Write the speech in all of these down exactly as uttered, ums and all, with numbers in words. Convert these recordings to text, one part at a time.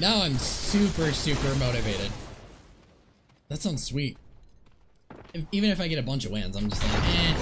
Now I'm super, super motivated. That sounds sweet. If, even if I get a bunch of wins, I'm just like, eh.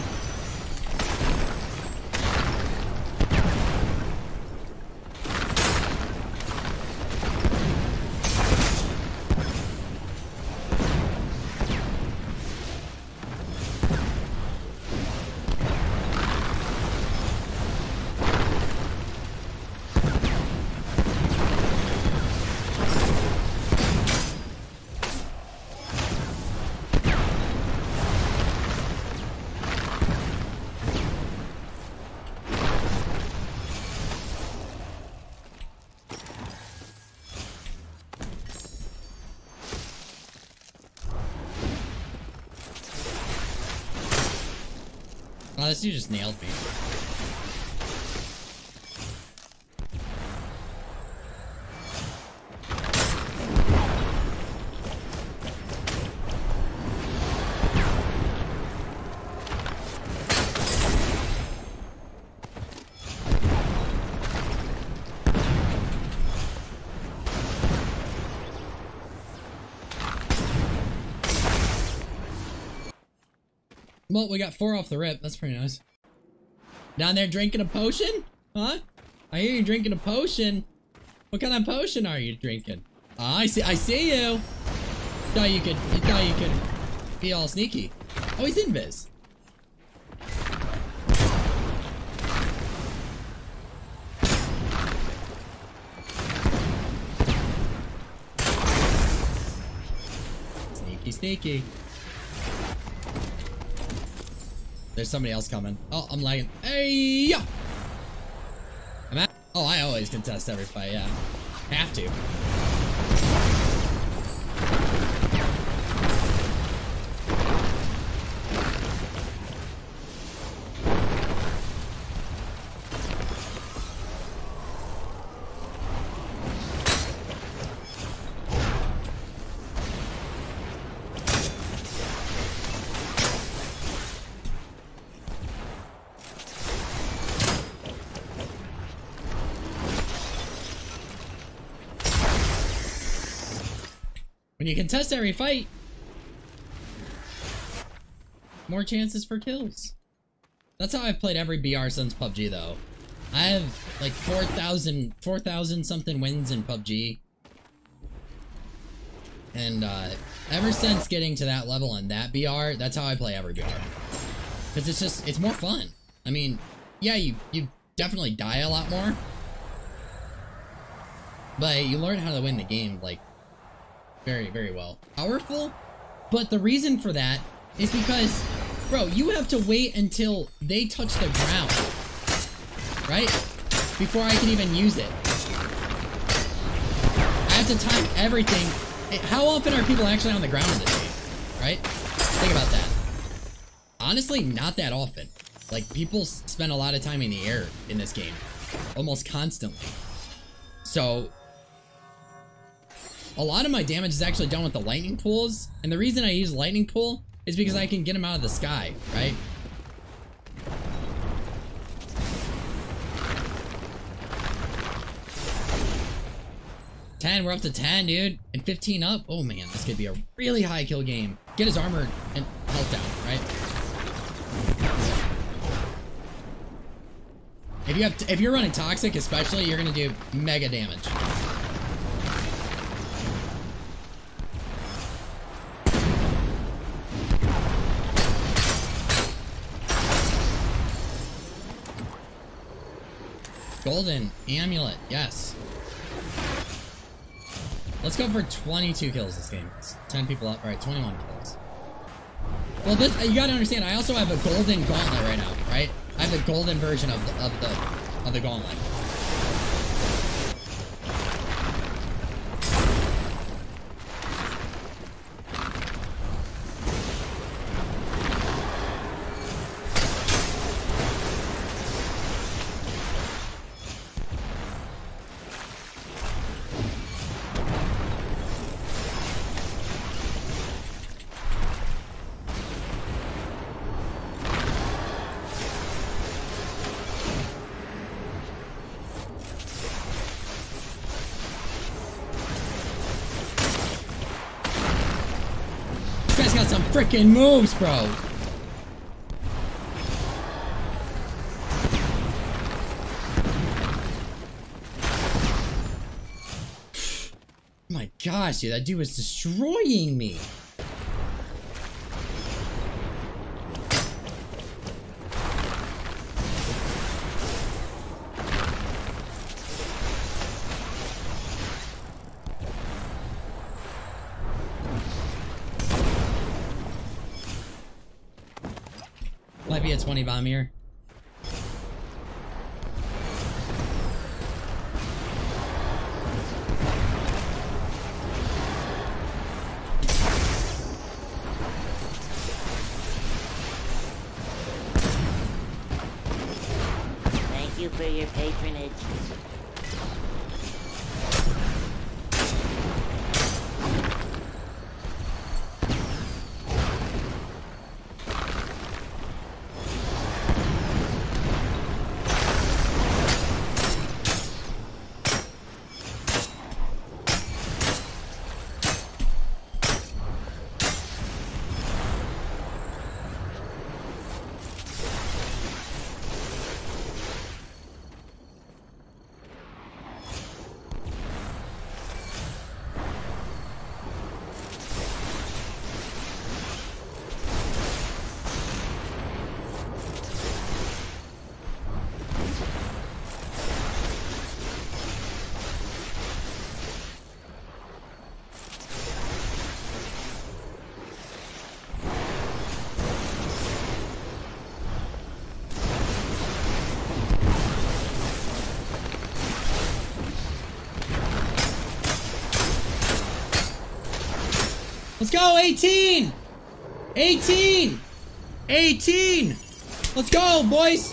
Oh, this dude just nailed me. Well, we got four off the rip. That's pretty nice. Down there drinking a potion? Huh? I hear you drinking a potion. What kind of potion are you drinking? Oh, I see I see you. Thought you could you thought you could be all sneaky. Oh, he's invis. Sneaky sneaky. There's somebody else coming. Oh, I'm lagging. Hey, yo! I'm at oh, I always contest every fight, yeah. Have to. You contest every fight, more chances for kills. That's how I've played every B R since P U B G though. I have like four thousand four thousand something wins in P U B G, and uh, ever since getting to that level on that B R, that's how I play every B R, because it's just it's more fun. I mean, yeah, you you definitely die a lot more, but you learn how to win the game like very, very well. Powerful, but the reason for that is because, bro, you have to wait until they touch the ground, right? Before I can even use it. I have to time everything. It, how often are people actually on the ground in this game, right? Think about that. Honestly, not that often. Like, people spend a lot of time in the air in this game, almost constantly. So a lot of my damage is actually done with the lightning pools, and the reason I use lightning pool is because I can get them out of the sky, right? ten, we're up to ten, dude, and fifteen up. Oh man, this could be a really high kill game. Get his armor and health down, right? If you have, if you're running toxic, especially, you're gonna do mega damage. Golden amulet, yes. Let's go for twenty-two kills this game. It's ten people up, all right, twenty-one kills. Well, this, you gotta understand, I also have a golden gauntlet right now, right? I have the golden version of the, of the, of the gauntlet. some freaking moves, bro. My gosh, dude, that dude was destroying me. Might be a twenty bomb here. Thank you for your patronage. Let's go, eighteen! eighteen! eighteen! Let's go, boys!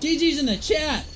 G G's in the chat!